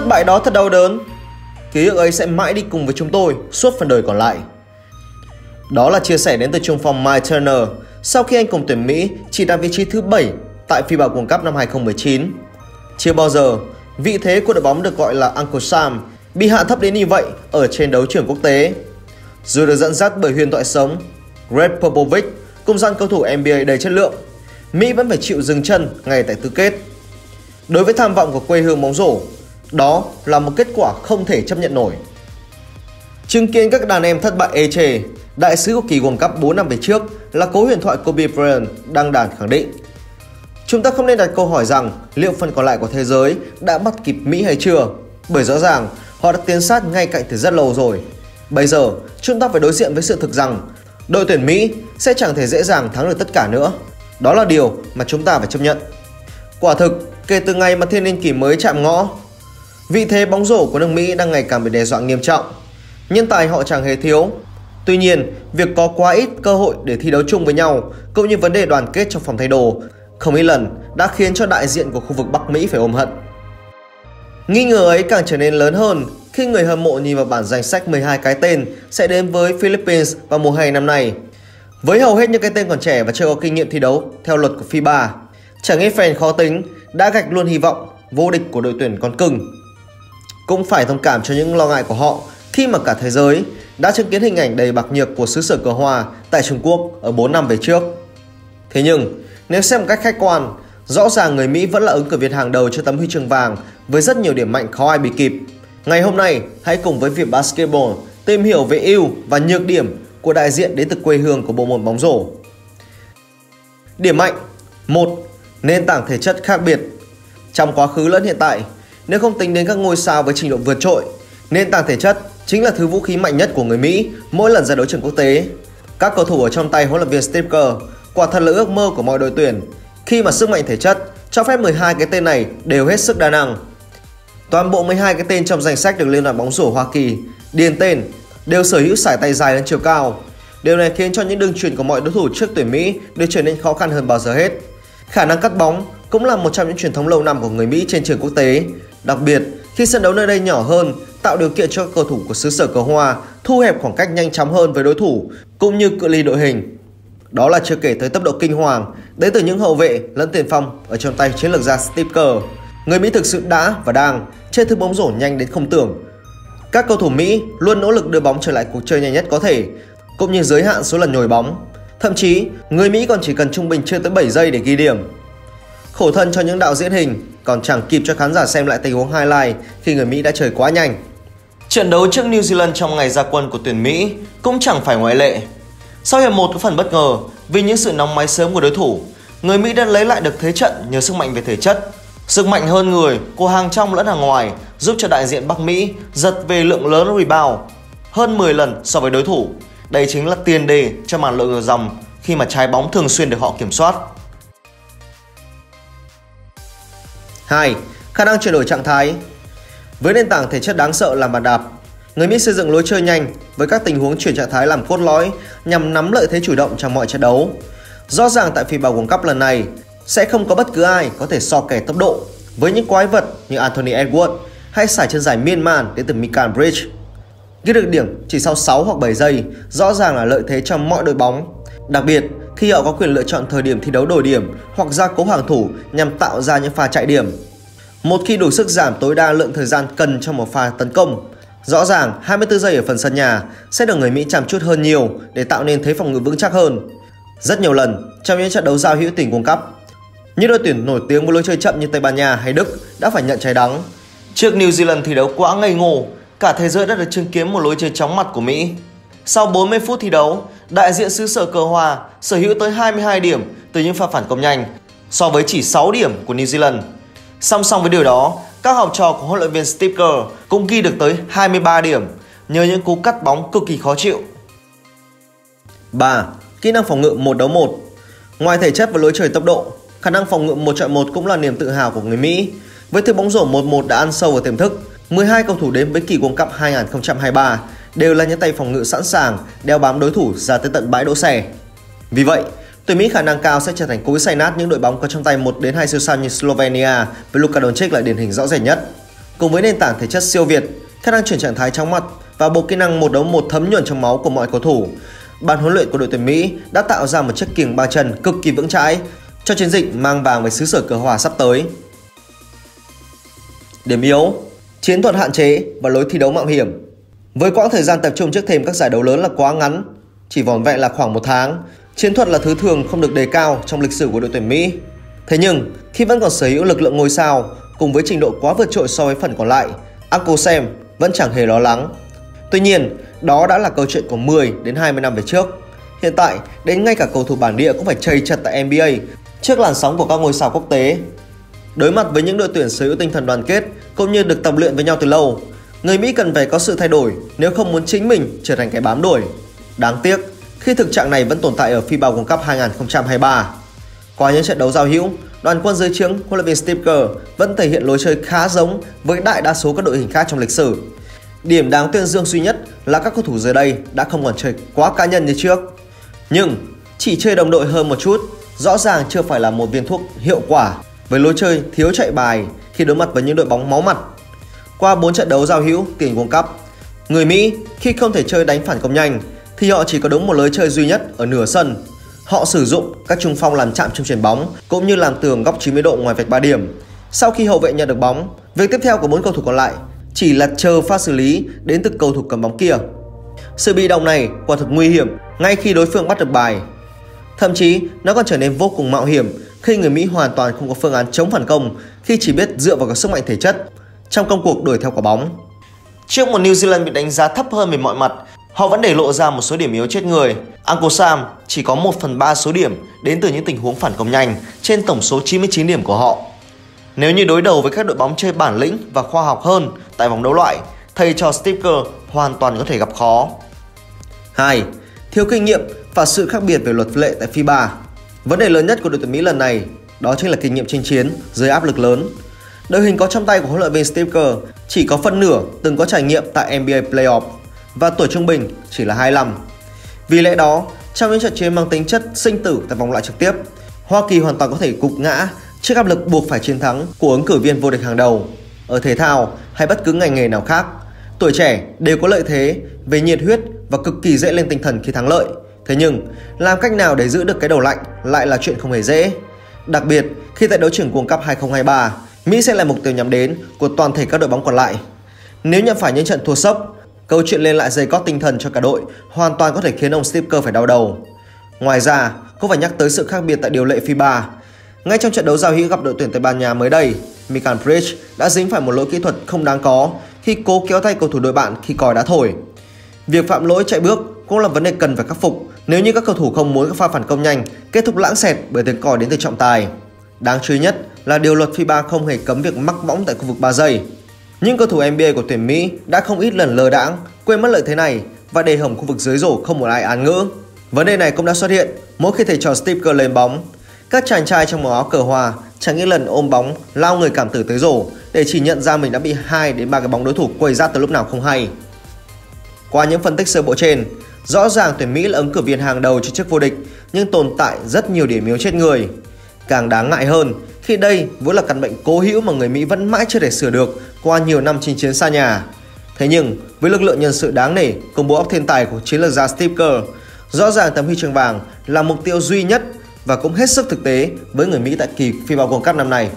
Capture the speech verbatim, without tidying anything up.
Thất bại đó thật đau đớn. Ký ức ấy sẽ mãi đi cùng với chúng tôi suốt phần đời còn lại. Đó là chia sẻ đến từ trung phong Myles Turner sau khi anh cùng tuyển Mỹ chỉ đạt vị trí thứ bảy tại FIFA World Cup năm hai không một chín. Chưa bao giờ vị thế của đội bóng được gọi là Uncle Sam bị hạ thấp đến như vậy ở trên đấu trường quốc tế. Dù được dẫn dắt bởi huyền thoại sống Gregg Popovich cùng dàn cầu thủ N B A đầy chất lượng, Mỹ vẫn phải chịu dừng chân ngay tại tứ kết. Đối với tham vọng của quê hương bóng rổ, đó là một kết quả không thể chấp nhận nổi. Chứng kiến các đàn em thất bại ê chề, đại sứ của kỳ World Cup bốn năm về trước là cố huyền thoại Kobe Bryant đăng đàn khẳng định: chúng ta không nên đặt câu hỏi rằng liệu phần còn lại của thế giới đã bắt kịp Mỹ hay chưa, bởi rõ ràng họ đã tiến sát ngay cạnh từ rất lâu rồi. Bây giờ chúng ta phải đối diện với sự thực rằng đội tuyển Mỹ sẽ chẳng thể dễ dàng thắng được tất cả nữa. Đó là điều mà chúng ta phải chấp nhận. Quả thực, kể từ ngày mà thiên niên kỷ mới chạm ngõ, vị thế bóng rổ của nước Mỹ đang ngày càng bị đe dọa nghiêm trọng. Nhân tài họ chẳng hề thiếu. Tuy nhiên, việc có quá ít cơ hội để thi đấu chung với nhau cũng như vấn đề đoàn kết trong phòng thay đồ không ít lần đã khiến cho đại diện của khu vực Bắc Mỹ phải ôm hận. Nghi ngờ ấy càng trở nên lớn hơn khi người hâm mộ nhìn vào bản danh sách mười hai cái tên sẽ đến với Philippines vào mùa hè năm nay. Với hầu hết những cái tên còn trẻ và chưa có kinh nghiệm thi đấu theo luật của FIFA, chẳng ít fan khó tính đã gạch luôn hy vọng vô địch của đội tuyển con cưng. Cũng phải thông cảm cho những lo ngại của họ khi mà cả thế giới đã chứng kiến hình ảnh đầy bạc nhược của xứ sở cờ hoa tại Trung Quốc ở bốn năm về trước. Thế nhưng, nếu xem một cách khách quan, rõ ràng người Mỹ vẫn là ứng cử viên hàng đầu cho tấm huy chương vàng với rất nhiều điểm mạnh khó ai bị kịp. Ngày hôm nay, hãy cùng với VietBasketball tìm hiểu về ưu và nhược điểm của đại diện đến từ quê hương của bộ môn bóng rổ. Điểm mạnh: một. Nền tảng thể chất khác biệt. Trong quá khứ lẫn hiện tại, nếu không tính đến các ngôi sao với trình độ vượt trội, nền tảng thể chất chính là thứ vũ khí mạnh nhất của người Mỹ mỗi lần ra đấu trường quốc tế. Các cầu thủ ở trong tay huấn luyện viên Steve Kerr quả thật là ước mơ của mọi đội tuyển khi mà sức mạnh thể chất cho phép mười hai cái tên này đều hết sức đa năng. Toàn bộ mười hai cái tên trong danh sách được Liên đoàn bóng rổ Hoa Kỳ điền tên đều sở hữu sải tay dài lên chiều cao. Điều này khiến cho những đường chuyền của mọi đối thủ trước tuyển Mỹ đều trở nên khó khăn hơn bao giờ hết. Khả năng cắt bóng cũng là một trong những truyền thống lâu năm của người Mỹ trên trường quốc tế, đặc biệt khi sân đấu nơi đây nhỏ hơn, tạo điều kiện cho các cầu thủ của xứ sở cờ hoa thu hẹp khoảng cách nhanh chóng hơn với đối thủ cũng như cự ly đội hình. Đó là chưa kể tới tốc độ kinh hoàng đến từ những hậu vệ lẫn tiền phong ở trong tay chiến lược gia Steve Kerr. Người Mỹ thực sự đã và đang chơi thứ bóng rổ nhanh đến không tưởng. Các cầu thủ Mỹ luôn nỗ lực đưa bóng trở lại cuộc chơi nhanh nhất có thể, cũng như giới hạn số lần nhồi bóng. Thậm chí, người Mỹ còn chỉ cần trung bình chưa tới bảy giây để ghi điểm. Khổ thân cho những đạo diễn hình còn chẳng kịp cho khán giả xem lại tình huống highlight khi người Mỹ đã chơi quá nhanh. Trận đấu trước New Zealand trong ngày ra quân của tuyển Mỹ cũng chẳng phải ngoại lệ. Sau hiệp một có phần bất ngờ vì những sự nóng máy sớm của đối thủ, người Mỹ đã lấy lại được thế trận nhờ sức mạnh về thể chất. Sức mạnh hơn người của hàng trong lẫn hàng ngoài giúp cho đại diện Bắc Mỹ giật về lượng lớn rebound hơn mười lần so với đối thủ. Đây chính là tiền đề cho màn lội ngược dòng khi mà trái bóng thường xuyên được họ kiểm soát. hai. Khả năng chuyển đổi trạng thái. Với nền tảng thể chất đáng sợ làm bàn đạp, người Mỹ xây dựng lối chơi nhanh với các tình huống chuyển trạng thái làm cốt lõi nhằm nắm lợi thế chủ động trong mọi trận đấu. Rõ ràng tại FIFA World Cup lần này sẽ không có bất cứ ai có thể so kẻ tốc độ với những quái vật như Anthony Edwards hay sải chân dài miên man đến từ Mikal Bridges. Ghi được điểm chỉ sau sáu hoặc bảy giây rõ ràng là lợi thế trong mọi đội bóng, đặc biệt khi họ có quyền lựa chọn thời điểm thi đấu đổi điểm hoặc gia cố hàng thủ nhằm tạo ra những pha chạy điểm. Một khi đủ sức giảm tối đa lượng thời gian cần cho một pha tấn công, rõ ràng hai mươi tư giây ở phần sân nhà sẽ được người Mỹ chăm chút hơn nhiều để tạo nên thế phòng ngự vững chắc hơn. Rất nhiều lần trong những trận đấu giao hữu tình World Cup, những đội tuyển nổi tiếng với lối chơi chậm như Tây Ban Nha hay Đức đã phải nhận trái đắng. Trước New Zealand thi đấu quá ngây ngô, cả thế giới đã được chứng kiến một lối chơi chóng mặt của Mỹ. Sau bốn mươi phút thi đấu, đại diện xứ sở cờ hoa sở hữu tới hai mươi hai điểm từ những pha phản công nhanh, so với chỉ sáu điểm của New Zealand. Song song với điều đó, các học trò của huấn luyện viên Steve Kerr cũng ghi được tới hai mươi ba điểm nhờ những cú cắt bóng cực kỳ khó chịu. ba. Kỹ năng phòng ngự một đấu một. Ngoài thể chất và lối chơi tốc độ, khả năng phòng ngự một chọi một cũng là niềm tự hào của người Mỹ. Với thứ bóng rổ một một đã ăn sâu vào tiềm thức, mười hai cầu thủ đến với kỳ World Cup hai không hai ba đều là những tay phòng ngự sẵn sàng đeo bám đối thủ ra tới tận bãi đỗ xe. Vì vậy, tuyển Mỹ khả năng cao sẽ trở thành cối xay nát những đội bóng có trong tay một đến hai siêu sao như Slovenia với Luka Doncic là điển hình rõ rệt nhất. Cùng với nền tảng thể chất siêu việt, khả năng chuyển trạng thái chóng mặt và bộ kỹ năng một đấu một thấm nhuần trong máu của mọi cầu thủ, ban huấn luyện của đội tuyển Mỹ đã tạo ra một chiếc kiềng ba chân cực kỳ vững chãi cho chiến dịch mang vàng về xứ sở cờ hòa sắp tới. Điểm yếu: chiến thuật hạn chế và lối thi đấu mạo hiểm. Với quãng thời gian tập trung trước thềm các giải đấu lớn là quá ngắn, chỉ vỏn vẹn là khoảng một tháng, chiến thuật là thứ thường không được đề cao trong lịch sử của đội tuyển Mỹ. Thế nhưng, khi vẫn còn sở hữu lực lượng ngôi sao cùng với trình độ quá vượt trội so với phần còn lại, Uncle Sam vẫn chẳng hề lo lắng. Tuy nhiên, đó đã là câu chuyện của mười đến hai mươi năm về trước. Hiện tại, đến ngay cả cầu thủ bản địa cũng phải chầy chật tại N B A trước làn sóng của các ngôi sao quốc tế. Đối mặt với những đội tuyển sở hữu tinh thần đoàn kết cũng như được tập luyện với nhau từ lâu, người Mỹ cần phải có sự thay đổi nếu không muốn chính mình trở thành cái bám đuổi. Đáng tiếc, khi thực trạng này vẫn tồn tại ở FIFA World Cup hai không hai ba. Qua những trận đấu giao hữu, đoàn quân dưới trướng huấn luyện viên Steve Kerr vẫn thể hiện lối chơi khá giống với đại đa số các đội hình khác trong lịch sử. Điểm đáng tuyên dương duy nhất là các cầu thủ giờ đây đã không còn chơi quá cá nhân như trước. Nhưng chỉ chơi đồng đội hơn một chút rõ ràng chưa phải là một viên thuốc hiệu quả với lối chơi thiếu chạy bài khi đối mặt với những đội bóng máu mặt. Qua bốn trận đấu giao hữu tiền World Cup, người Mỹ khi không thể chơi đánh phản công nhanh thì họ chỉ có đúng một lối chơi duy nhất ở nửa sân. Họ sử dụng các trung phong làm chạm trung chuyền bóng cũng như làm tường góc chín mươi độ ngoài vạch ba điểm. Sau khi hậu vệ nhận được bóng, việc tiếp theo của bốn cầu thủ còn lại chỉ là chờ pha xử lý đến từ cầu thủ cầm bóng kia. Sự bị động này quả thực nguy hiểm ngay khi đối phương bắt được bài. Thậm chí nó còn trở nên vô cùng mạo hiểm khi người Mỹ hoàn toàn không có phương án chống phản công khi chỉ biết dựa vào các sức mạnh thể chất trong công cuộc đuổi theo quả bóng. Trước một New Zealand bị đánh giá thấp hơn về mọi mặt, họ vẫn để lộ ra một số điểm yếu chết người. Uncle Sam chỉ có một phần ba số điểm đến từ những tình huống phản công nhanh trên tổng số chín mươi chín điểm của họ. Nếu như đối đầu với các đội bóng chơi bản lĩnh và khoa học hơn tại vòng đấu loại, thầy trò Steve Kerr hoàn toàn có thể gặp khó. Hai. Thiếu kinh nghiệm và sự khác biệt về luật lệ tại FIFA. Vấn đề lớn nhất của đội tuyển Mỹ lần này đó chính là kinh nghiệm chinh chiến dưới áp lực lớn. Đội hình có trong tay của huấn luyện viên Steve Kerr chỉ có phân nửa từng có trải nghiệm tại N B A Playoff và tuổi trung bình chỉ là hai mươi lăm. Vì lẽ đó, trong những trận chiến mang tính chất sinh tử tại vòng loại trực tiếp, Hoa Kỳ hoàn toàn có thể gục ngã trước áp lực buộc phải chiến thắng của ứng cử viên vô địch hàng đầu. Ở thể thao hay bất cứ ngành nghề nào khác, tuổi trẻ đều có lợi thế về nhiệt huyết và cực kỳ dễ lên tinh thần khi thắng lợi. Thế nhưng, làm cách nào để giữ được cái đầu lạnh lại là chuyện không hề dễ. Đặc biệt, khi tại đấu trưởng World Cup hai không hai ba, Mỹ sẽ là mục tiêu nhắm đến của toàn thể các đội bóng còn lại. Nếu nhận phải những trận thua sốc, câu chuyện lên lại dây cót tinh thần cho cả đội hoàn toàn có thể khiến ông Steve Kerr phải đau đầu. Ngoài ra, cũng phải nhắc tới sự khác biệt tại điều lệ FIFA. Ngay trong trận đấu giao hữu gặp đội tuyển Tây Ban Nha mới đây, Mikal Bridges đã dính phải một lỗi kỹ thuật không đáng có khi cố kéo tay cầu thủ đội bạn khi còi đã thổi. Việc phạm lỗi chạy bước cũng là vấn đề cần phải khắc phục nếu như các cầu thủ không muốn các pha phản công nhanh kết thúc lãng xẹt bởi tiếng còi đến từ trọng tài. Đáng chú ý nhất là điều luật FIFA không hề cấm việc mắc võng tại khu vực ba giây. Những cầu thủ N B A của tuyển Mỹ đã không ít lần lờ đãng, quên mất lợi thế này và để hỏng khu vực dưới rổ không một ai án ngữ. Vấn đề này cũng đã xuất hiện mỗi khi thầy trò Steve Kerr lên bóng. Các chàng trai trong màu áo cờ hòa chẳng những lần ôm bóng lao người cảm tử tới rổ để chỉ nhận ra mình đã bị hai đến ba cái bóng đối thủ quầy ra từ lúc nào không hay. Qua những phân tích sơ bộ trên, rõ ràng tuyển Mỹ là ứng cử viên hàng đầu cho chức vô địch nhưng tồn tại rất nhiều điểm yếu chết người. Càng đáng ngại hơn khi đây vốn là căn bệnh cố hữu mà người Mỹ vẫn mãi chưa thể sửa được qua nhiều năm chinh chiến xa nhà. Thế nhưng với lực lượng nhân sự đáng nể cùng bộ óc thiên tài của chiến lược gia Steve Kerr, rõ ràng tấm huy chương vàng là mục tiêu duy nhất và cũng hết sức thực tế với người Mỹ tại kỳ FIFA World Cup năm nay.